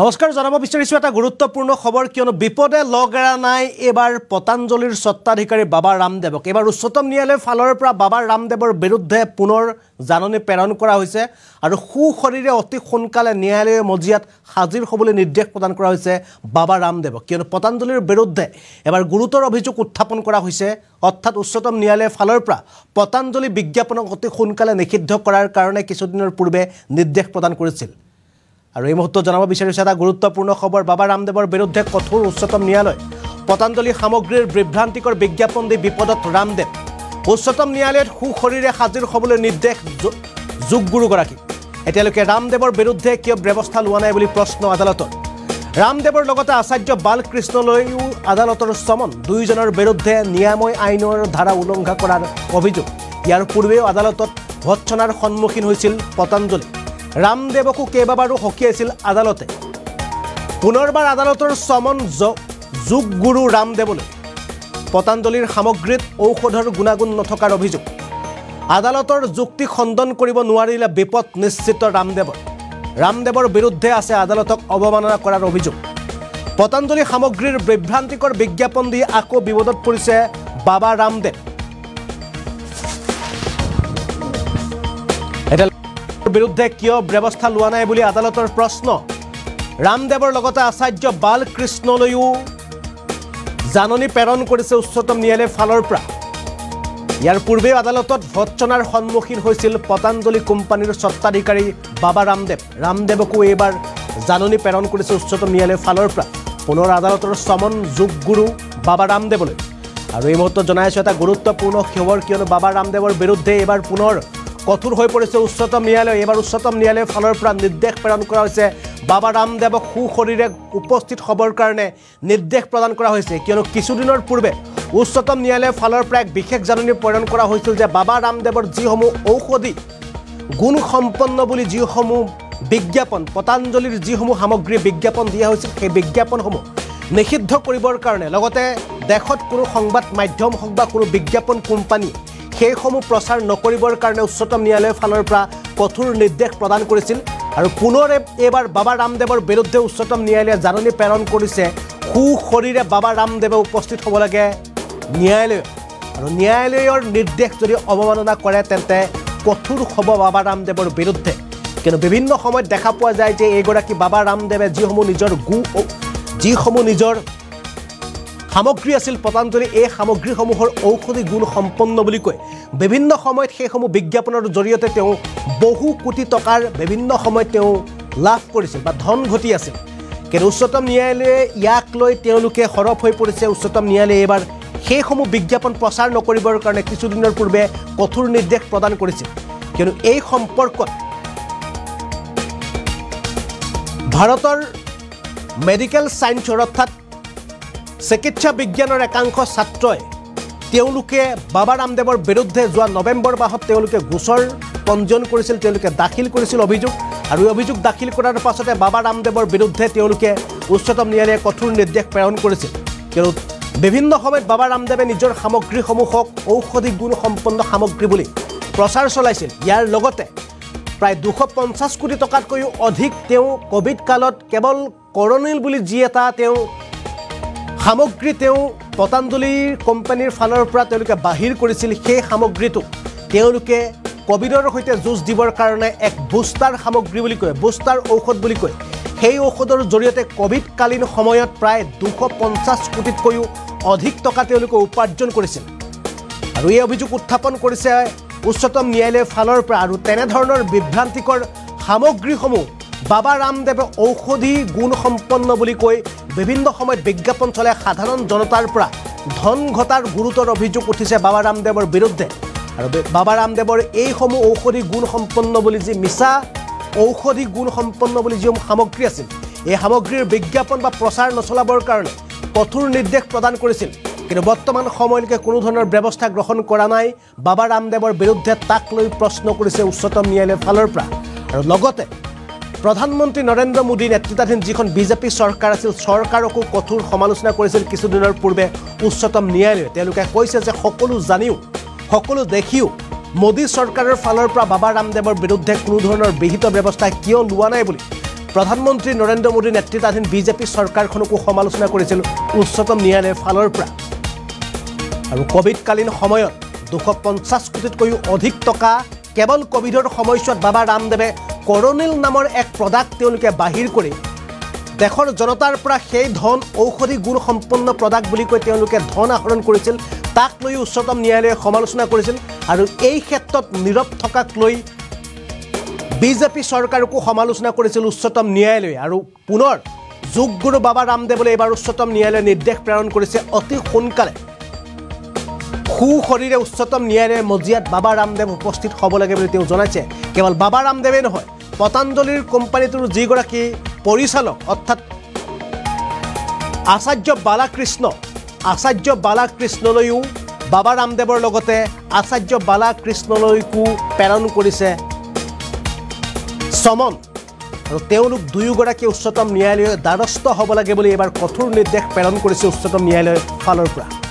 নমস্কাৰ জনাব বিচাৰিছো এটা গুৰুত্বপূৰ্ণ খবৰ কিয়নো বিপদে লগৰা নাই এবাৰ পতাঞ্জলিৰ সত্তাধিকাৰী বাবা ৰামদেৱক এবাৰ উচ্চতম ন্যায়ালয়ে ফালৰ পৰা বাবা ৰামদেৱৰ বিৰুদ্ধে পুনৰ জাননী প্ৰেৰণ কৰা হৈছে আৰু সু শৰীৰে অতি সোনকালে ন্যায়ালয়ে মজিয়াত হাজিৰ হ'বলৈ নিৰ্দেশ প্ৰদান কৰা হৈছে বাবা ৰামদেৱক কিয়নো পতাঞ্জলিৰ বিৰুদ্ধে এবাৰ গুৰুতৰ অভিযোগ উত্থাপন কৰা হৈছে অৰ্থাৎ উচ্চতম ন্যায়ালয়ে ফালৰ পৰা পতাঞ্জলি বিজ্ঞাপনক অতি সোনকালে নিষিদ্ধ কৰাৰ কাৰণে কিছুদিনৰ পূৰ্বে নিৰ্দেশ প্ৰদান কৰিছিল আৰু এই মুহূৰ্তত জনাব বিচাৰিছো এটা গুৰুত্বপূৰ্ণ খবৰ বাবা ৰামদেৱৰ বিৰুদ্ধে কঠোৰ উচ্চতম ন্যায়ালয় পতাঞ্জলি সামগ্ৰীৰ বিভ্ৰান্তিকৰ বিজ্ঞাপন দি বিপদত ৰামদেৱ উচ্চতম ন্যায়ালয়ত সু শৰীৰে হাজিৰ হ'বলৈ নিৰ্দেশ যোগ গুৰুগৰাকী এতিয়ালৈকে ৰামদেৱৰ বিৰুদ্ধে কিয় ব্যৱস্থা লোৱা নাই বুলি প্ৰশ্ন আদালতৰ ৰামদেৱৰ লগতে আচাৰ্য বালকৃষ্ণলৈও আদালতৰ সমন দুইজনৰ বিৰুদ্ধে নিয়াময় আইনৰ ধাৰা উলংঘা কৰাৰ অভিযোগ ইয়াৰ পূৰ্বেও আদালতত ভৎসনাৰ সন্মুখীন হৈছিল পতাঞ্জলি ৰামদেৱকো কেবাবাৰো হকিয়াছিল আদালতে পুনৰবাৰ আদালতৰ সমন যোগ গুৰু ৰামদেৱলৈ পতাঞ্জলিৰ সামগ্ৰীত ঔষধৰ গুণাগুণ নথকাৰ অভিযোগ আদালতৰ যুক্তি খণ্ডন কৰিব নোৱাৰিলে বিপদ নিশ্চিত ৰামদেৱৰ বিৰুদ্ধে আছে আদালতক অৱমাননা কৰাৰ অভিযোগ পতাঞ্জলি সামগ্ৰীৰ বিভ্ৰান্তিকৰ বিজ্ঞাপন দি আকৌ বিপদত পৰিছে বাবা ৰামদেৱ বিৰুদ্ধে কিয় ব্যৱস্থা লোৱা নাই বুলি আদালতৰ প্ৰশ্ন ৰামদেৱৰ লগতে আচাৰ্য বালকৃষ্ণলৈও জাননী প্ৰেৰণ কৰিছে উচ্চতম ন্যায়ালয়ে ফালৰ পৰা ইয়াৰ পূৰ্বে আদালতত ভৎসনাৰ সন্মুখীন হৈছিল পতাঞ্জলি কোম্পানীৰ স্বত্বাধিকাৰী বাবা ৰামদেৱ ৰামদেৱকো এবাৰ জাননী প্ৰেৰণ কৰিছে উচ্চতম ন্যায়ালয়ে ফালৰ পৰা পুনৰ আদালতৰ সমন যোগ গুৰু বাবা ৰামদেৱলৈ আৰু এই মুহূৰ্তত জনাইছো এটা গুৰুত্বপূৰ্ণ খবৰ কিয়নো বাবা ৰামদেৱৰ বিৰুদ্ধে এবাৰ পুনৰ কঠোৰ হৈ পৰিছে উচ্চতম ন্যায়ালয় এবাৰ উচ্চতম ন্যায়ালয়ৰ ফালৰ পৰা নিৰ্দেশ প্ৰেৰণ কৰা হৈছে বাবা ৰামদেৱক সু শৰীৰে উপস্থিত হ'বৰ কাৰণে নিৰ্দেশ প্ৰদান কৰা হৈছে কিয়নো কিছুদিনৰ পূৰ্বে উচ্চতম ন্যায়ালয়ৰ ফালৰ পৰা এক বিশেষ জাননী প্ৰেৰণ কৰা হৈছিল যে বাবা ৰামদেৱৰ যিসমূহ ঔষধি গুণসম্পন্ন বুলি যিসমূহ বিজ্ঞাপন পতাঞ্জলিৰ যিসমূহ সামগ্ৰী বিজ্ঞাপন দিয়া হৈছিল সেই বিজ্ঞাপনসমূহ নিষিদ্ধ কৰিবৰ কাৰণে লগতে দেশত কোনো সংবাদ মাধ্যম হওক বা কোনো বিজ্ঞাপন কোম্পানী সেইসমূহ প্ৰচাৰ নকৰিবৰ কাৰণে উচ্চতম ন্যায়ালয়ৰ ফালৰ পৰা কঠোৰ নিৰ্দেশ প্ৰদান কৰিছিল আৰু পুনৰ এবাৰ বাবা ৰামদেৱৰ বিৰুদ্ধে উচ্চতম ন্যায়ালয়ে জাননী প্ৰেৰণ কৰিছে সু শৰীৰে বাবা ৰামদেৱে উপস্থিত হ'ব লাগে ন্যায়ালয় আৰু ন্যায়ালয়ৰ নিৰ্দেশ যদি অৱমাননা কৰে তেন্তে কঠোৰ হ'ব বাবা ৰামদেৱৰ বিৰুদ্ধে কিন্তু বিভিন্ন সময়ত দেখা পোৱা যায় যে এইগৰাকী বাবা ৰামদেৱে যিসমূহ নিজৰ সামগ্ৰী আছিল পতাঞ্জলি এই সামগ্ৰীসমূহৰ ঔষধি গুণ সম্পন্ন বুলি কয় বিভিন্ন সময়ত সেইসমূহ বিজ্ঞাপনৰ জৰিয়তে তেওঁ বহু কোটি টকাৰ বিভিন্ন সময়ত তেওঁ লাভ কৰিছিল বা ধন ঘটি আছিল কিন্তু উচ্চতম ন্যায়ালয়ে ইয়াক লৈ তেওঁলোকে সৰব হৈ পৰিছে উচ্চতম ন্যায়ালয়ে এবাৰ সেইসমূহ বিজ্ঞাপন প্ৰচাৰ নকৰিবৰ কাৰণে কিছুদিনৰ পূৰ্বে কঠোৰ নিৰ্দেশ প্ৰদান কৰিছিল কিন্তু এই সম্পৰ্কত ভাৰতৰ মেডিকেল ছায়েন্সৰ অৰ্থাৎ চিকিৎসা বিজ্ঞানৰ একাংশ ছাত্ৰই তেওঁলোকে বাবা ৰামদেৱৰ বিৰুদ্ধে যোৱা নৱেম্বৰ মাহত তেওঁলোকে গোচৰ পঞ্জীয়ন কৰিছিল তেওঁলোকে দাখিল কৰিছিল অভিযোগ আৰু অভিযোগ দাখিল কৰাৰ পাছতে বাবা ৰামদেৱৰ বিৰুদ্ধে তেওঁলোকে উচ্চতম ন্যায়ালয়ে কঠোৰ নিৰ্দেশ প্ৰেৰণ কৰিছিল কিন্তু বিভিন্ন সময়ত বাবা ৰামদেৱে নিজৰ সামগ্ৰীসমূহক ঔষধি গুণসম্পন্ন সামগ্ৰী বুলি প্ৰচাৰ চলাইছিল ইয়াৰ লগতে প্ৰায় 250 কোটি টকাতকৈও অধিক তেওঁ ক'ভিড কালত কেৱল কৰনিল বুলি যি এটা তেওঁ সামগ্ৰী তেওঁ পতাঞ্জলি কোম্পানীৰ ফালৰ পৰা তেওঁলোকে বাহিৰ কৰিছিল সেই সামগ্ৰীটো তেওঁলোকে কোভিডৰ সৈতে যুঁজ দিবৰ কাৰণে এক বুষ্টাৰ সামগ্ৰী বুলি কয় বুষ্টাৰ ঔষধ বুলি কয় সেই ঔষধৰ জৰিয়তে কোভিডকালীন সময়ত প্ৰায় 250 কোটিতকৈও অধিক টকা তেওঁলোকে উপাৰ্জন কৰিছিল আৰু এই অভিযোগ উত্থাপন কৰিছে উচ্চতম ন্যায়ালয়ৰ ফালৰ পৰা আৰু তেনেধৰণৰ বিভ্ৰান্তিকৰ সামগ্ৰীসমূহ বাবা ৰামদেৱে ঔষধি গুণসম্পন্ন বুলি কৈ বিভিন্ন সময়ত বিজ্ঞাপন চলাই সাধাৰণ জনতাৰ পৰা ধন ঘটাৰ গুৰুতৰ অভিযোগ উঠিছে বাবা ৰামদেৱৰ বিৰুদ্ধে আৰু বাবা ৰামদেৱৰ এইসমূহ ঔষধি গুণসম্পন্ন বুলি যি মিছা ঔষধি গুণসম্পন্ন বুলি যিসমূহ সামগ্ৰী আছিল এই সামগ্ৰীৰ বিজ্ঞাপন বা প্ৰচাৰ নচলাবৰ কাৰণে কঠোৰ নিৰ্দেশ প্ৰদান কৰিছিল কিন্তু বৰ্তমান সময়লৈকে কোনো ধৰণৰ ব্যৱস্থা গ্ৰহণ কৰা নাই বাবা ৰামদেৱৰ বিৰুদ্ধে তাক লৈ প্ৰশ্ন কৰিছে উচ্চতম ন্যায়ালয়ৰ ফালৰ পৰা আৰু লগতে প্ৰধানমন্ত্ৰী নৰেন্দ্ৰ মোদী নেতৃত্বাধীন যিখন বিজেপি চৰকাৰ আছিল চৰকাৰকো কঠোৰ সমালোচনা কৰিছিল কিছুদিনৰ পূৰ্বে উচ্চতম ন্যায়ালয়ে তেওঁলোকে কৈছে যে সকলো জানিও সকলো দেখিও মোদী চৰকাৰৰ ফালৰ পৰা বাবা ৰামদেৱৰ বিৰুদ্ধে কোনো ধৰণৰ বিহিত ব্যৱস্থা কিয় লোৱা নাই বুলি प्रधानमन्त्री नरेन्द्र मोदी नेतृत्वाधीन बीजेपी सरकारखनको সমালোচনা কৰিছিল উচ্চতম ন্যায়ালয়ে ফালৰ পৰা আৰু কোভিড কালীন সময়ত 250 কোটিতকৈ অধিক টকা কেৱল কোভিডৰ সময়ছোৱাত বাবা ৰামদেৱে কোৰোনিল নামৰ এক প্ৰডাক্ট তেওঁলোকে বাহিৰ কৰি দেখৰ জনতাৰ পৰা সেই ধন ঔষধি গুণ সম্পন্ন প্ৰডাক্ট বুলি কৈ তেওঁলোকে ধন আহৰণ কৰিছিল তাক লৈ উচ্চতম ন্যায়ালয়ে সমালোচনা কৰিছিল আৰু এই ক্ষেত্ৰত নীৰৱ থকাক লৈ बीजेपी सरकार को समालोचना करेছিল उच्चतम न्यायालय और पुनर যোগগুৰু বাবা ৰামদেৱলৈ এবাৰ उच्चतम न्यायालय निर्देश প্ৰেৰণ কৰিছে অতি সোনকালে খু খৰিৰে उच्चतम न्यायालय মজিয়াত বাবা ৰামদেৱ উপস্থিত হ'ব লাগে বুলি তেওঁ জনাইছে কেৱল বাবা ৰামদেৱে নহয় পতঞ্জলিৰ কোম্পানীটোৰ যিগৰাকী পৰিচালক অৰ্থাৎ আচাৰ্য বালাকৃষ্ণলৈও বাবা ৰামদেৱৰ লগতে আচাৰ্য বালাকৃষ্ণলৈকো প্ৰেৰণ কৰিছে সমন আৰু তেওঁলোক দুয়োগৰাকী উচ্চতম ন্যায়ালয়ৰ দ্বাৰস্থ হ'ব লাগে বুলি এবাৰ কঠোৰ নিৰ্দেশ প্ৰেৰণ কৰিছে উচ্চতম ন্যায়ালয়ৰ ফালৰ পৰা